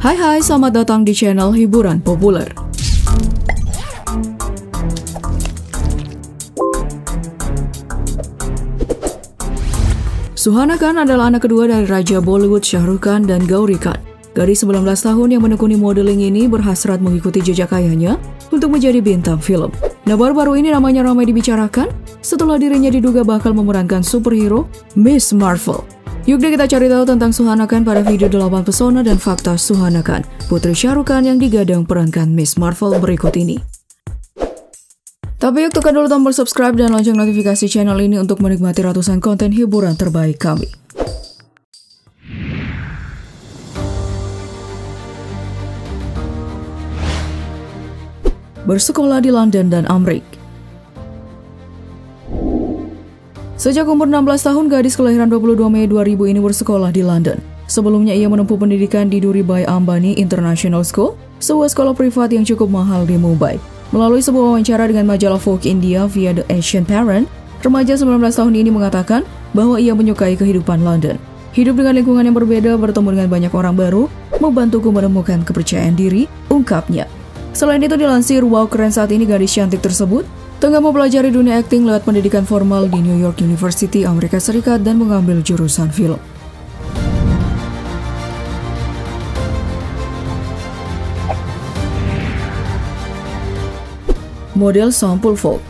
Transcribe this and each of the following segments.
Hai, selamat datang di channel Hiburan Populer. Suhana Khan adalah anak kedua dari Raja Bollywood Shahrukh Khan dan Gauri Khan. Gadis 19 tahun yang menekuni modeling ini berhasrat mengikuti jejak ayahnya untuk menjadi bintang film. Nah, baru-baru ini namanya ramai dibicarakan setelah dirinya diduga bakal memerankan superhero Ms Marvel. Yuk deh kita cari tahu tentang Suhana Khan pada video 8 pesona dan fakta Suhana Khan, putri Shahrukh Khan yang digadang perankan Ms Marvel berikut ini. Tapi yuk tekan dulu tombol subscribe dan lonceng notifikasi channel ini untuk menikmati ratusan konten hiburan terbaik kami. Bersekolah di London dan Amerika. Sejak umur 16 tahun, gadis kelahiran 22 Mei 2000 ini bersekolah di London. Sebelumnya ia menempuh pendidikan di Dhirubhai Ambani International School, sebuah sekolah privat yang cukup mahal di Mumbai. Melalui sebuah wawancara dengan majalah Vogue India via The Asian Parent, remaja 19 tahun ini mengatakan bahwa ia menyukai kehidupan London. Hidup dengan lingkungan yang berbeda, bertemu dengan banyak orang baru, membantuku menemukan kepercayaan diri, ungkapnya. Selain itu dilansir, wow keren saat ini gadis cantik tersebut tengah mempelajari dunia akting lewat pendidikan formal di New York University, Amerika Serikat, dan mengambil jurusan film. Model sampul Vogue.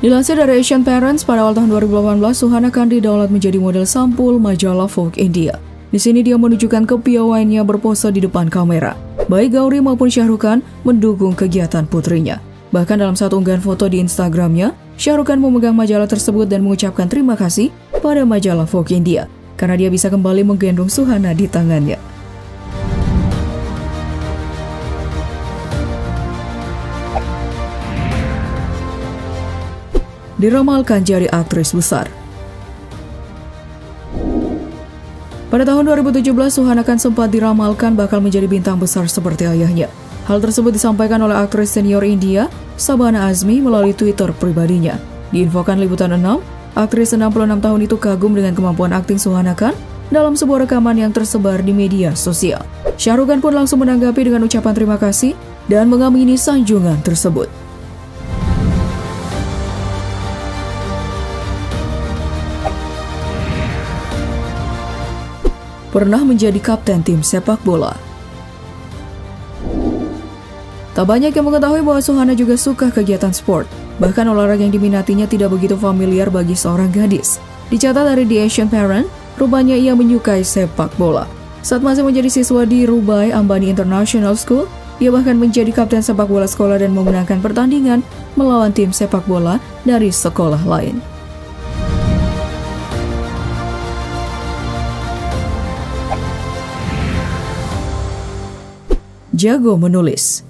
Dilansir dari Asian Parents, pada awal tahun 2018, Suhana Khan didaulat menjadi model sampul majalah Vogue India. Di sini dia menunjukkan kepiawaiannya berpose di depan kamera. Baik Gauri maupun Shahrukh Khan mendukung kegiatan putrinya. Bahkan dalam satu unggahan foto di Instagramnya, Shahrukh Khan memegang majalah tersebut dan mengucapkan terima kasih pada majalah Vogue India karena dia bisa kembali menggendong Suhana di tangannya. Diramalkan jadi aktris besar. Pada tahun 2017, Suhana Khan sempat diramalkan bakal menjadi bintang besar seperti ayahnya. Hal tersebut disampaikan oleh aktris senior India, Shabana Azmi, melalui Twitter pribadinya. Diinfokan Liputan 6, aktris 66 tahun itu kagum dengan kemampuan akting Suhana Khan dalam sebuah rekaman yang tersebar di media sosial. Shahrukh Khan pun langsung menanggapi dengan ucapan terima kasih dan mengamini sanjungan tersebut. Pernah menjadi kapten tim sepak bola. Tak banyak yang mengetahui bahwa Suhana juga suka kegiatan sport. Bahkan olahraga yang diminatinya tidak begitu familiar bagi seorang gadis. Dicatat dari The Asian Parent, rupanya ia menyukai sepak bola. Saat masih menjadi siswa di Dhirubhai Ambani International School, ia bahkan menjadi kapten sepak bola sekolah dan memenangkan pertandingan melawan tim sepak bola dari sekolah lain. Jago menulis.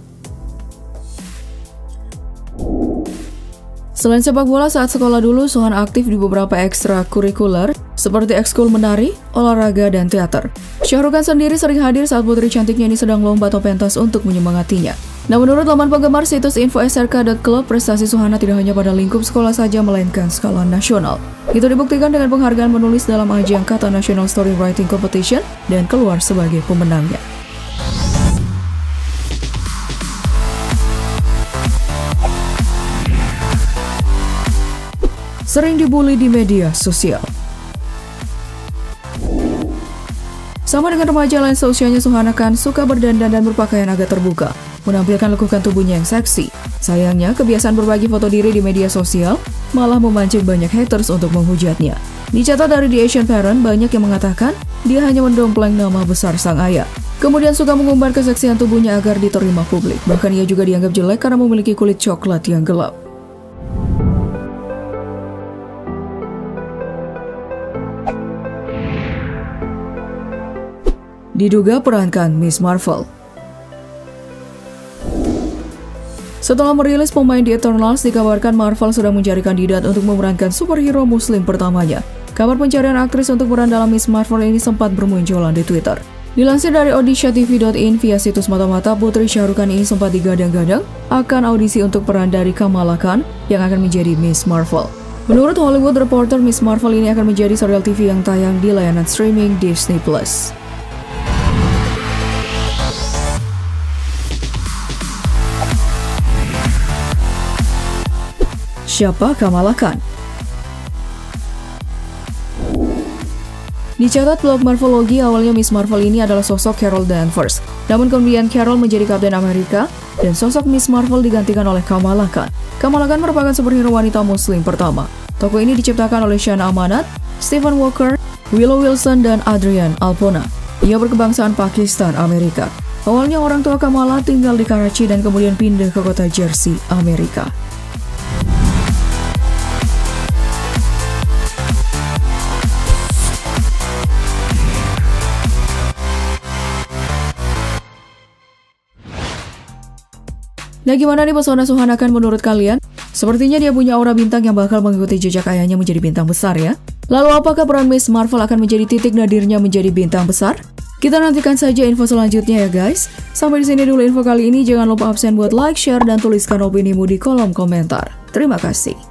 Selain sepak bola, saat sekolah dulu Suhana aktif di beberapa ekstrakurikuler seperti ekskul menari, olahraga, dan teater. Shahrukh Khan sendiri sering hadir saat putri cantiknya ini sedang lomba atau pentas untuk menyemangatinya. Nah, menurut laman penggemar situs info.srk.club, prestasi Suhana tidak hanya pada lingkup sekolah saja melainkan skala nasional. Itu dibuktikan dengan penghargaan menulis dalam ajang kata National Story Writing Competition dan keluar sebagai pemenangnya. Sering dibully di media sosial. Sama dengan remaja lain seusianya, Suhana Khan suka berdandan dan berpakaian agak terbuka, menampilkan lekukan tubuhnya yang seksi. Sayangnya, kebiasaan berbagi foto diri di media sosial malah memancing banyak haters untuk menghujatnya. Dicatat dari The Asian Parent, banyak yang mengatakan dia hanya mendompleng nama besar sang ayah. Kemudian suka mengumbar keseksian tubuhnya agar diterima publik. Bahkan ia juga dianggap jelek karena memiliki kulit coklat yang gelap. Diduga perankan Ms Marvel. Setelah merilis pemain di Eternals, dikabarkan Marvel sedang mencari kandidat untuk memerankan superhero muslim pertamanya. Kabar pencarian aktris untuk peran dalam Ms Marvel ini sempat bermunculan di Twitter. Dilansir dari audisiatv.in via situs mata-mata, putri Shahrukh Khan ini sempat digadang-gadang akan audisi untuk peran dari Kamala Khan yang akan menjadi Ms Marvel. Menurut Hollywood Reporter, Ms Marvel ini akan menjadi serial TV yang tayang di layanan streaming Disney Plus. Siapa Kamala Khan? Dicatat blog Marvelogy, awalnya Ms Marvel ini adalah sosok Carol Danvers. Namun kemudian Carol menjadi Captain America dan sosok Ms Marvel digantikan oleh Kamala Khan. Kamala Khan merupakan superhero wanita muslim pertama. Tokoh ini diciptakan oleh Shana Amanat, Stephen Walker, Willow Wilson, dan Adrian Alphona. Ia berkebangsaan Pakistan, Amerika. Awalnya orang tua Kamala tinggal di Karachi dan kemudian pindah ke kota Jersey, Amerika. Nah, gimana nih pesona Suhana Khan menurut kalian? Sepertinya dia punya aura bintang yang bakal mengikuti jejak ayahnya menjadi bintang besar ya. Lalu apakah peran Ms Marvel akan menjadi titik nadirnya menjadi bintang besar? Kita nantikan saja info selanjutnya ya guys. Sampai di sini dulu info kali ini. Jangan lupa absen buat like, share, dan tuliskan opinimu di kolom komentar. Terima kasih.